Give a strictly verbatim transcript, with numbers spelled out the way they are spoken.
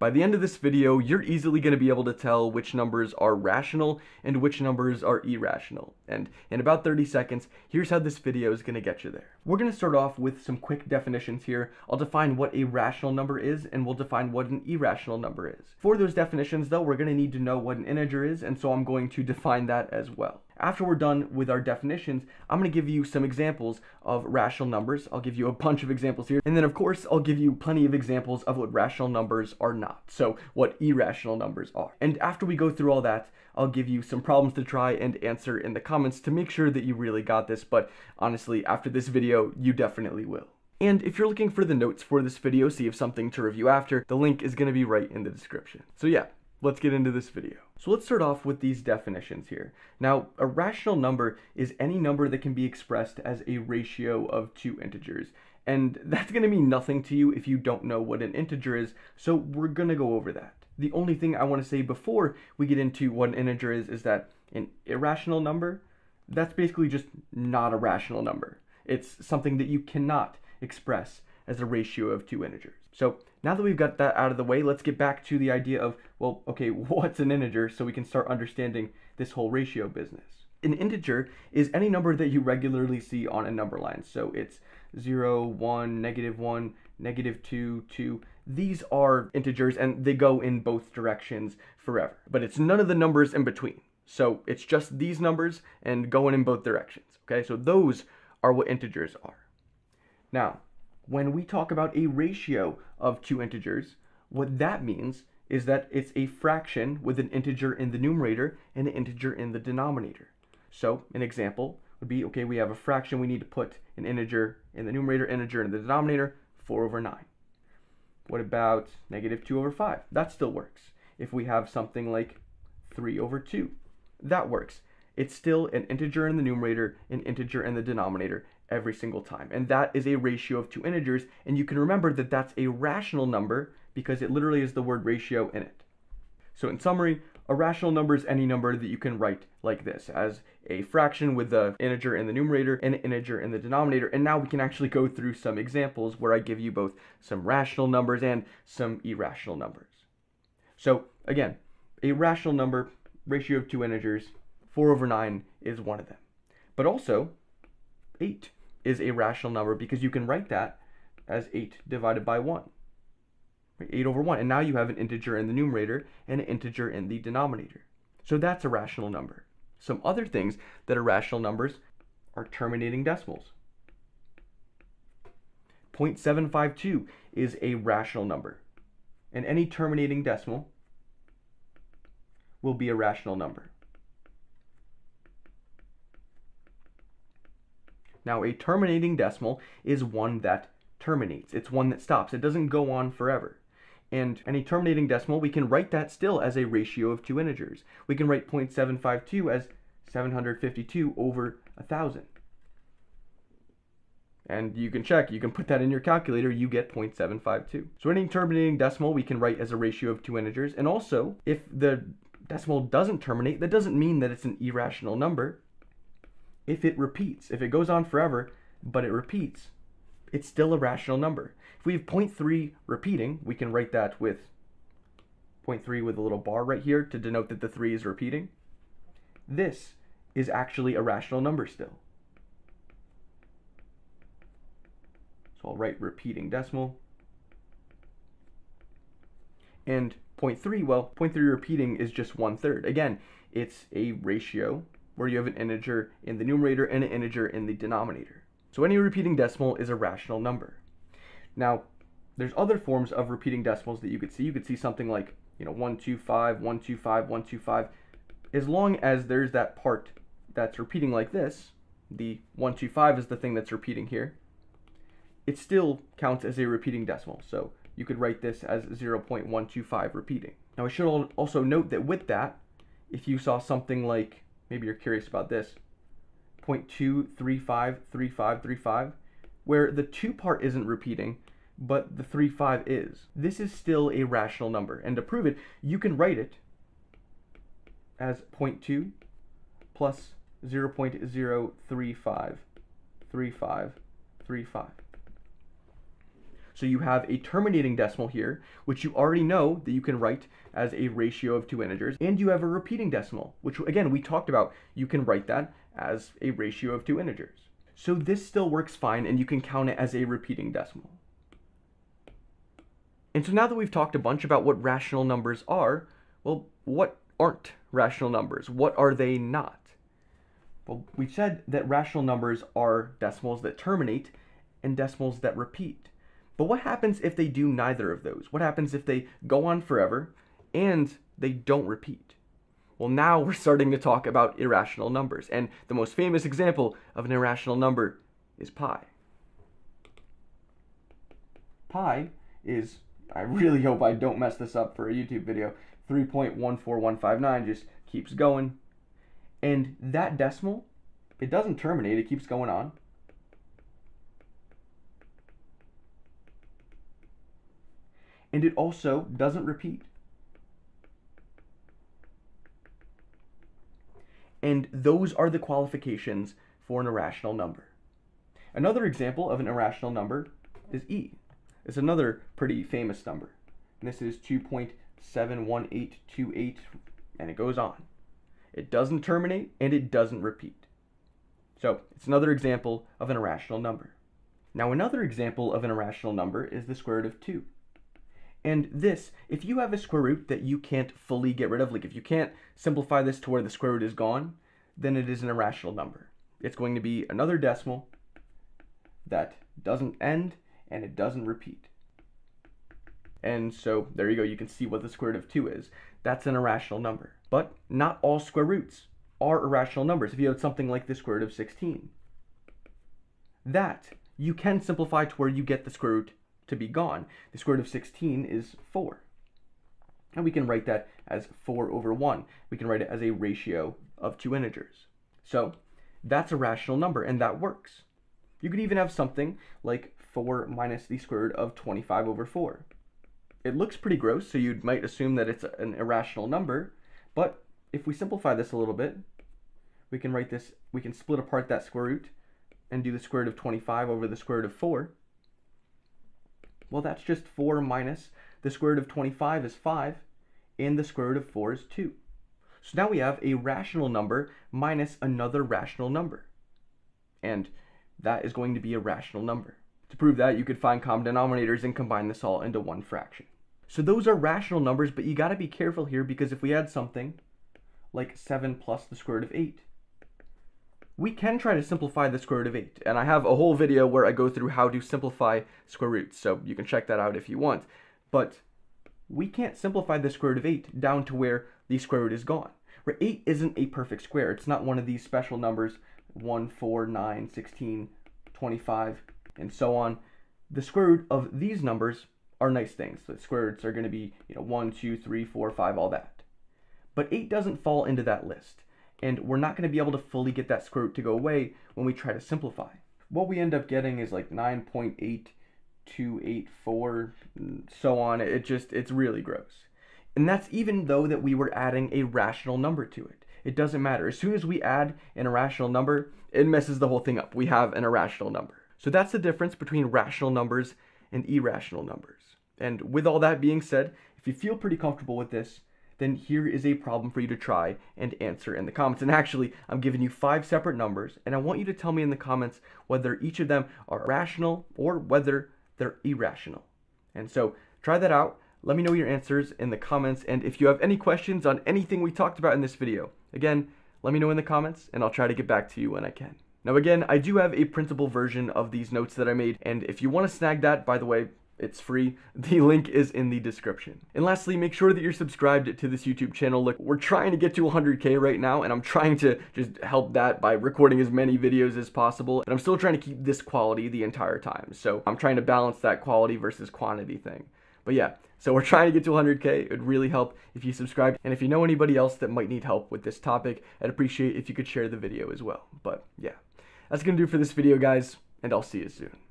By the end of this video, you're easily going to be able to tell which numbers are rational and which numbers are irrational. And in about thirty seconds, here's how this video is going to get you there. We're going to start off with some quick definitions here. I'll define what a rational number is, and we'll define what an irrational number is. For those definitions, though, we're going to need to know what an integer is, and so I'm going to define that as well. After we're done with our definitions, I'm going to give you some examples of rational numbers. I'll give you a bunch of examples here. And then, of course, I'll give you plenty of examples of what rational numbers are not. So what irrational numbers are. And after we go through all that, I'll give you some problems to try and answer in the comments to make sure that you really got this. But honestly, after this video, you definitely will. And if you're looking for the notes for this video, so you have something to review after, the link is going to be right in the description. So yeah. Let's get into this video. So let's start off with these definitions here. Now, a rational number is any number that can be expressed as a ratio of two integers. And that's going to mean nothing to you if you don't know what an integer is, so we're going to go over that. The only thing I want to say before we get into what an integer is is that an irrational number, that's basically just not a rational number. It's something that you cannot express as a ratio of two integers. So now that we've got that out of the way, let's get back to the idea of, well, okay, what's an integer, so we can start understanding this whole ratio business. An integer is any number that you regularly see on a number line. So it's zero, one, negative one, negative two, two. These are integers, and they go in both directions forever. But it's none of the numbers in between. So it's just these numbers and going in both directions. Okay, so those are what integers are. Now, when we talk about a ratio of two integers, what that means is that it's a fraction with an integer in the numerator and an integer in the denominator. So an example would be, okay, we have a fraction, we need to put an integer in the numerator, integer in the denominator, four over nine. What about negative two over five? That still works. If we have something like three over two, that works. It's still an integer in the numerator, an integer in the denominator, every single time. And that is a ratio of two integers, and you can remember that that's a rational number because it literally is the word ratio in it. So in summary, a rational number is any number that you can write like this, as a fraction with the integer in the numerator and an integer in the denominator. And now we can actually go through some examples where I give you both some rational numbers and some irrational numbers. So again, a rational number, ratio of two integers, four over nine is one of them. But also, eight is a rational number because you can write that as eight divided by one. eight over one. And now you have an integer in the numerator and an integer in the denominator. So that's a rational number. Some other things that are rational numbers are terminating decimals. zero point seven five two is a rational number. And any terminating decimal will be a rational number. Now, a terminating decimal is one that terminates. It's one that stops. It doesn't go on forever. And any terminating decimal, we can write that still as a ratio of two integers. We can write zero point seven five two as seven hundred fifty-two over one thousand. And you can check, you can put that in your calculator, you get zero point seven five two. So any terminating decimal we can write as a ratio of two integers. And also, if the decimal doesn't terminate, that doesn't mean that it's an irrational number. If it repeats, if it goes on forever, but it repeats, it's still a rational number. If we have zero point three repeating, we can write that with zero point three with a little bar right here to denote that the three is repeating. This is actually a rational number still. So I'll write repeating decimal. And zero point three, well, zero point three repeating is just one third. Again, it's a ratio where you have an integer in the numerator and an integer in the denominator. So any repeating decimal is a rational number. Now, there's other forms of repeating decimals that you could see. You could see something like, you know, one two five, one two five, one two five. As long as there's that part that's repeating like this, the one two five is the thing that's repeating here, it still counts as a repeating decimal. So you could write this as zero point one two five repeating. Now, I should also note that with that, if you saw something like, maybe you're curious about this, zero point two three five three five three five, where the two part isn't repeating, but the three five is. This is still a rational number. And to prove it, you can write it as zero point two plus zero point zero three five three five three five. So you have a terminating decimal here, which you already know that you can write as a ratio of two integers, and you have a repeating decimal, which again, we talked about, you can write that as a ratio of two integers. So this still works fine, and you can count it as a repeating decimal. And so now that we've talked a bunch about what rational numbers are, well, what aren't rational numbers? What are they not? Well, we said that rational numbers are decimals that terminate and decimals that repeat. But what happens if they do neither of those? What happens if they go on forever and they don't repeat? Well, now we're starting to talk about irrational numbers, and the most famous example of an irrational number is pi. Pi is, I really hope I don't mess this up for a YouTube video, three point one four one five nine, just keeps going. And that decimal, it doesn't terminate, it keeps going on. And it also doesn't repeat. And those are the qualifications for an irrational number. Another example of an irrational number is e. It's another pretty famous number. And this is two point seven one eight two eight, and it goes on. It doesn't terminate, and it doesn't repeat. So it's another example of an irrational number. Now another example of an irrational number is the square root of two. And this, if you have a square root that you can't fully get rid of, like if you can't simplify this to where the square root is gone, then it is an irrational number. It's going to be another decimal that doesn't end, and it doesn't repeat. And so there you go, you can see what the square root of two is. That's an irrational number. But not all square roots are irrational numbers. If you had something like the square root of sixteen, that you can simplify to where you get the square root to be gone. The square root of sixteen is four. And we can write that as four over one. We can write it as a ratio of two integers. So that's a rational number, and that works. You could even have something like four minus the square root of twenty-five over four. It looks pretty gross, so you might assume that it's an irrational number, but if we simplify this a little bit, we can write this, we can split apart that square root and do the square root of twenty-five over the square root of four. Well, that's just four minus the square root of twenty-five is five, and the square root of four is two. So now we have a rational number minus another rational number. And that is going to be a rational number. To prove that, you could find common denominators and combine this all into one fraction. So those are rational numbers, but you got to be careful here, because if we had something like seven plus the square root of eight, we can try to simplify the square root of eight. And I have a whole video where I go through how to simplify square roots, so you can check that out if you want. But we can't simplify the square root of eight down to where the square root is gone. Where eight isn't a perfect square. It's not one of these special numbers, one, four, nine, sixteen, twenty-five, and so on. The square root of these numbers are nice things. The square roots are going to be, you know, one, two, three, four, five, all that. But eight doesn't fall into that list. And we're not going to be able to fully get that square root to go away when we try to simplify. What we end up getting is like nine point eight two eight four, and so on. It just, it's really gross. And that's even though that we were adding a rational number to it. It doesn't matter. As soon as we add an irrational number, it messes the whole thing up. We have an irrational number. So that's the difference between rational numbers and irrational numbers. And with all that being said, if you feel pretty comfortable with this, then here is a problem for you to try and answer in the comments. And actually, I'm giving you five separate numbers, and I want you to tell me in the comments whether each of them are rational or whether they're irrational. And so try that out. Let me know your answers in the comments, and if you have any questions on anything we talked about in this video, again, let me know in the comments, and I'll try to get back to you when I can. Now again, I do have a printable version of these notes that I made, and if you want to snag that, by the way, it's free. The link is in the description. And lastly, make sure that you're subscribed to this YouTube channel. Look, we're trying to get to one hundred K right now, and I'm trying to just help that by recording as many videos as possible. And I'm still trying to keep this quality the entire time. So I'm trying to balance that quality versus quantity thing. But yeah, so we're trying to get to one hundred K. It would really help if you subscribe. And if you know anybody else that might need help with this topic, I'd appreciate if you could share the video as well. But yeah, that's gonna do it for this video, guys, and I'll see you soon.